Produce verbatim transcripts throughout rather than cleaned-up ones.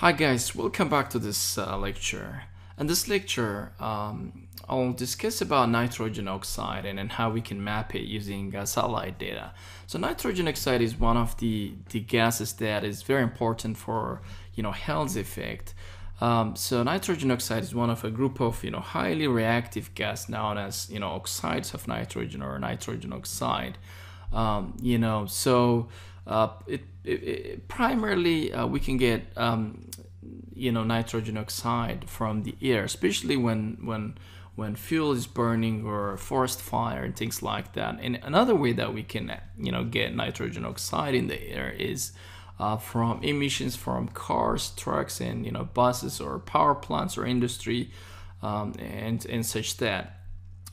Hi guys, welcome back to this uh, lecture. In this lecture, um, I'll discuss about nitrogen oxide and, and how we can map it using uh, satellite data. So nitrogen oxide is one of the, the gases that is very important for, you know, health effect. Um, so nitrogen oxide is one of a group of, you know, highly reactive gas known as, you know, oxides of nitrogen or nitrogen oxide. Um, you know, so uh, it, it, it primarily uh, we can get um, you know nitrogen oxide from the air, especially when when when fuel is burning or forest fire and things like that. And another way that we can you know get nitrogen oxide in the air is uh, from emissions from cars, trucks, and you know buses or power plants or industry um, and and such that.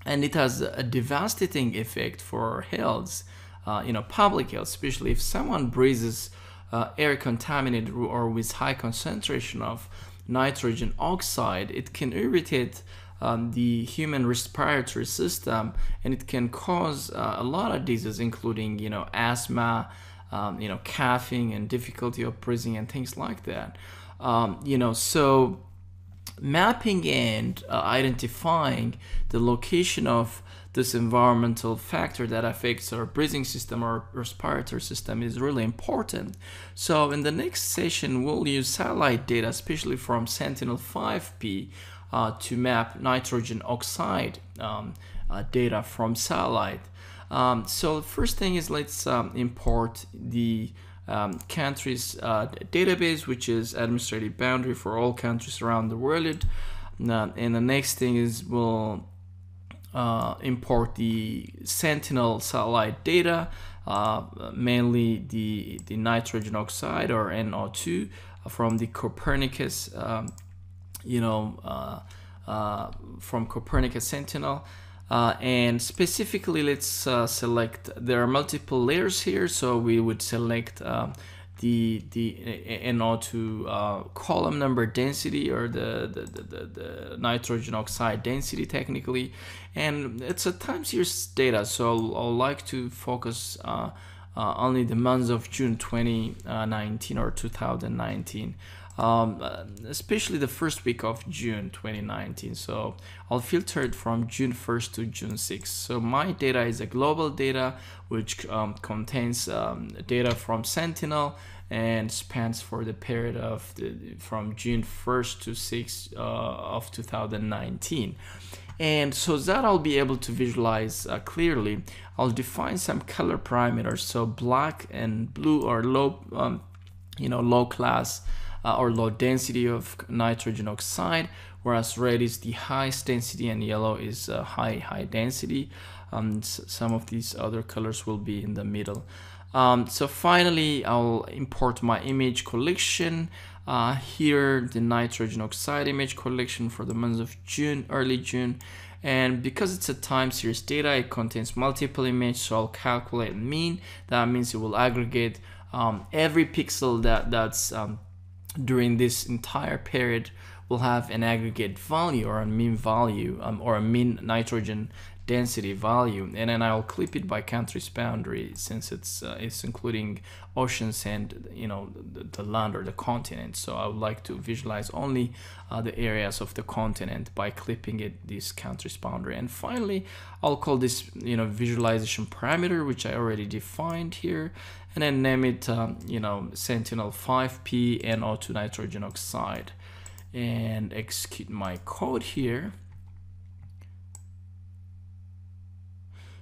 And it has a devastating effect for health. Uh, you know, public health, especially if someone breathes uh, air contaminated or with high concentration of nitrogen oxide, it can irritate um, the human respiratory system, and it can cause uh, a lot of diseases, including you know asthma, um, you know coughing, and difficulty of breathing, and things like that. Um, you know, so mapping and uh, identifying the location of this environmental factor that affects our breathing system or respiratory system is really important. So in the next session, we'll use satellite data, especially from Sentinel five P, uh, to map nitrogen oxide um, uh, data from satellite. Um, so the first thing is let's um, import the um, countries uh, database, which is administrative boundary for all countries around the world. Uh, and the next thing is we'll Uh, import the Sentinel satellite data, uh, mainly the, the nitrogen oxide or N O two from the Copernicus, um, you know, uh, uh, from Copernicus Sentinel. Uh, and specifically, let's uh, select, there are multiple layers here, so we would select um, the the N O two uh, column number density, or the the, the the nitrogen oxide density technically, and it's a time series data, so I'll, I'll like to focus uh, uh, only the months of June twenty nineteen or two thousand nineteen, um, especially the first week of June twenty nineteen. So I'll filter it from June first to June sixth. So my data is a global data which um, contains um, data from Sentinel and spans for the period of the, from June first to sixth uh, of two thousand nineteen. And so that I'll be able to visualize uh, clearly. I'll define some color parameters, so black and blue are low, um, you know, low class uh, or low density of nitrogen oxide, whereas red is the highest density and yellow is uh, high high density. Um, some of these other colors will be in the middle. Um, so finally, I'll import my image collection. Uh, here, the nitrogen oxide image collection for the months of June, early June. And because it's a time series data, it contains multiple images, so I'll calculate mean. That means it will aggregate um, every pixel that, that's um, during this entire period will have an aggregate value or a mean value um, or a mean nitrogen density value, and then I'll clip it by country's boundary, since it's uh, it's including oceans and you know the, the land or the continent. So I would like to visualize only uh, the areas of the continent by clipping it this country's boundary. And finally, I'll call this you know visualization parameter, which I already defined here, and then name it um, you know Sentinel five P N O two nitrogen oxide, and execute my code here.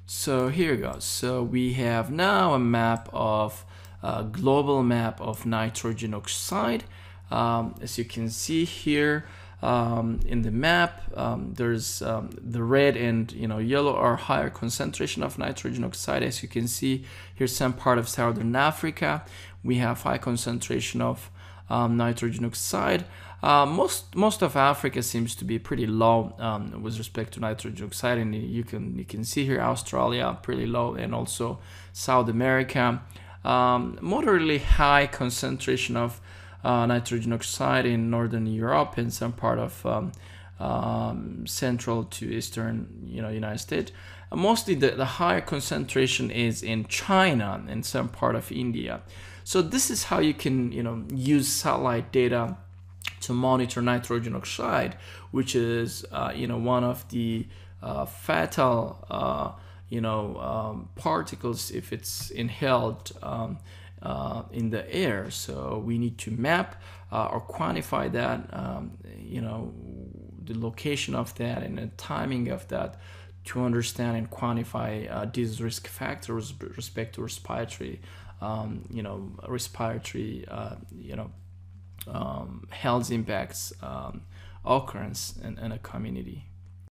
So here goes. So we have now a map of uh, global map of nitrogen oxide. Um, as you can see here um, in the map, um, there's um, the red and you know yellow are higher concentration of nitrogen oxide. As you can see, here's some part of Southern Africa. We have high concentration of um, nitrogen oxide. Uh, most most of Africa seems to be pretty low um, with respect to nitrogen oxide, and you can you can see here Australia pretty low, and also South America um, moderately high concentration of uh, nitrogen oxide in Northern Europe and some part of um, um, Central to Eastern you know United States. Uh, mostly the, the higher concentration is in China and some part of India. So this is how you can you know use satellite data to monitor nitrogen oxide, which is uh, you know, one of the uh, fatal uh, you know um, particles if it's inhaled um, uh, in the air. So we need to map uh, or quantify that, um, you know, the location of that and the timing of that, to understand and quantify uh, these risk factors with respect to respiratory, um, you know, respiratory, uh, you know, um, health impacts, um, occurrence in, in a community.